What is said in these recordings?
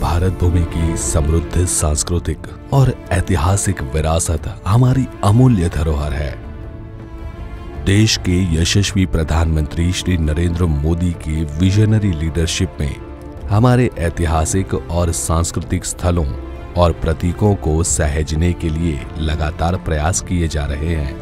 भारत भूमि की समृद्ध सांस्कृतिक और ऐतिहासिक विरासत हमारी अमूल्य धरोहर है। देश के यशस्वी प्रधानमंत्री श्री नरेंद्र मोदी के विजनरी लीडरशिप में हमारे ऐतिहासिक और सांस्कृतिक स्थलों और प्रतीकों को सहेजने के लिए लगातार प्रयास किए जा रहे हैं।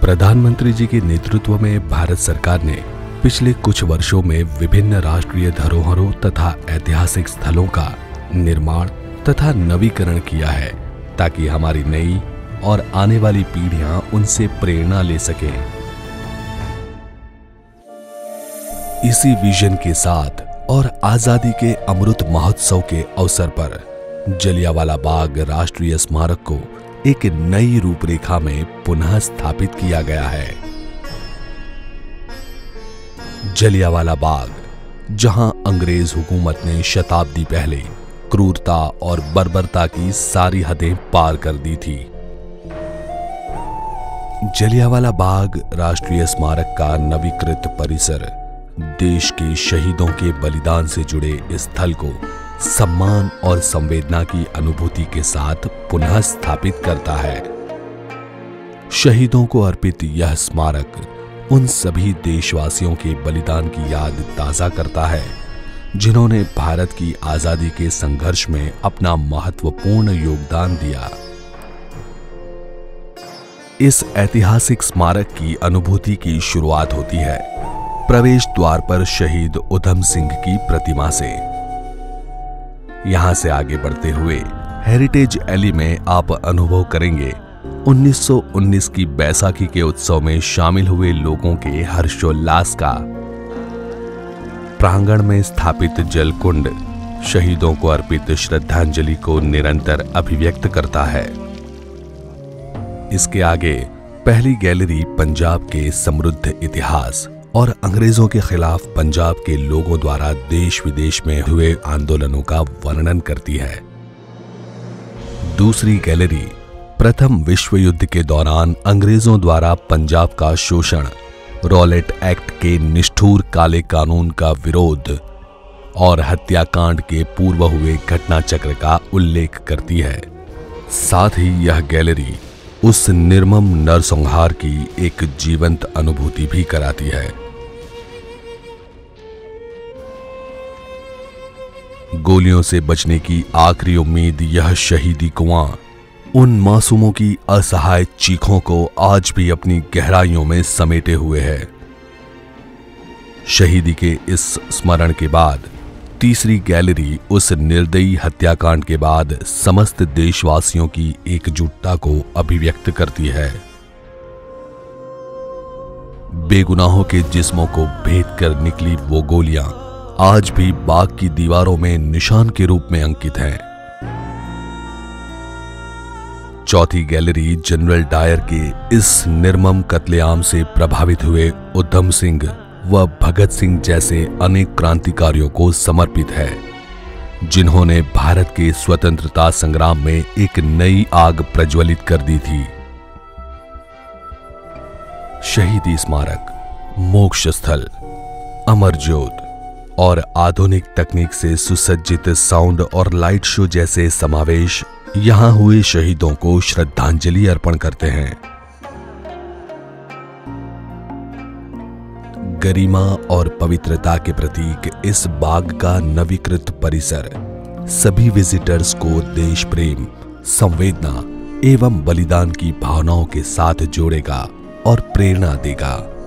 प्रधानमंत्री जी के नेतृत्व में भारत सरकार ने पिछले कुछ वर्षों में विभिन्न राष्ट्रीय धरोहरों तथा ऐतिहासिक स्थलों का निर्माण तथा नवीकरण किया है, ताकि हमारी नई और आने वाली पीढ़ियां उनसे प्रेरणा ले सकें। इसी विजन के साथ और आजादी के अमृत महोत्सव के अवसर पर जलियावाला बाग राष्ट्रीय स्मारक को एक नई रूपरेखा में पुनः स्थापित किया गया है। जलियावाला बाग, जहां अंग्रेज हुकूमत ने शताब्दी पहले क्रूरता और बर्बरता की सारी हदें पार कर दी थी। जलियावाला बाग राष्ट्रीय स्मारक का नवीकृत परिसर देश के शहीदों के बलिदान से जुड़े इस स्थल को सम्मान और संवेदना की अनुभूति के साथ पुनः स्थापित करता है। शहीदों को अर्पित यह स्मारक उन सभी देशवासियों के बलिदान की याद ताज़ा करता है, जिन्होंने भारत की आज़ादी के संघर्ष में अपना महत्वपूर्ण योगदान दिया। इस ऐतिहासिक स्मारक की अनुभूति की शुरुआत होती है प्रवेश द्वार पर शहीद उधम सिंह की प्रतिमा से। यहां से आगे बढ़ते हुए हेरिटेज एली में आप अनुभव करेंगे 1919 की बैसाखी के उत्सव में शामिल हुए लोगों के हर्षोल्लास का। प्रांगण में स्थापित जलकुंड शहीदों को अर्पित श्रद्धांजलि को निरंतर अभिव्यक्त करता है। इसके आगे पहली गैलरी पंजाब के समृद्ध इतिहास और अंग्रेजों के खिलाफ पंजाब के लोगों द्वारा देश विदेश में हुए आंदोलनों का वर्णन करती है। दूसरी गैलरी प्रथम विश्व युद्ध के दौरान अंग्रेजों द्वारा पंजाब का शोषण, रॉलेट एक्ट के निष्ठुर काले कानून का विरोध और हत्याकांड के पूर्व हुए घटनाचक्र का उल्लेख करती है। साथ ही यह गैलरी उस निर्मम नरसंहार की एक जीवंत अनुभूति भी कराती है। गोलियों से बचने की आखिरी उम्मीद, यह शहीदी कुआं उन मासूमों की असहाय चीखों को आज भी अपनी गहराइयों में समेटे हुए है। शहीदी के इस स्मरण के बाद तीसरी गैलरी उस निर्दयी हत्याकांड के बाद समस्त देशवासियों की एकजुटता को अभिव्यक्त करती है। बेगुनाहों के जिस्मों को भेद कर निकली वो गोलियां आज भी बाग की दीवारों में निशान के रूप में अंकित हैं। चौथी गैलरी जनरल डायर के इस निर्मम कत्लेआम से प्रभावित हुए उधम सिंह व भगत सिंह जैसे अनेक क्रांतिकारियों को समर्पित है, जिन्होंने भारत के स्वतंत्रता संग्राम में एक नई आग प्रज्वलित कर दी थी। शहीदी स्मारक, मोक्ष स्थल, अमर ज्योत और आधुनिक तकनीक से सुसज्जित साउंड और लाइट शो जैसे समावेश यहां हुए शहीदों को श्रद्धांजलि अर्पण करते हैं। गरिमा और पवित्रता के प्रतीक इस बाग का नवीकृत परिसर सभी विजिटर्स को देश प्रेम, संवेदना एवं बलिदान की भावनाओं के साथ जोड़ेगा और प्रेरणा देगा।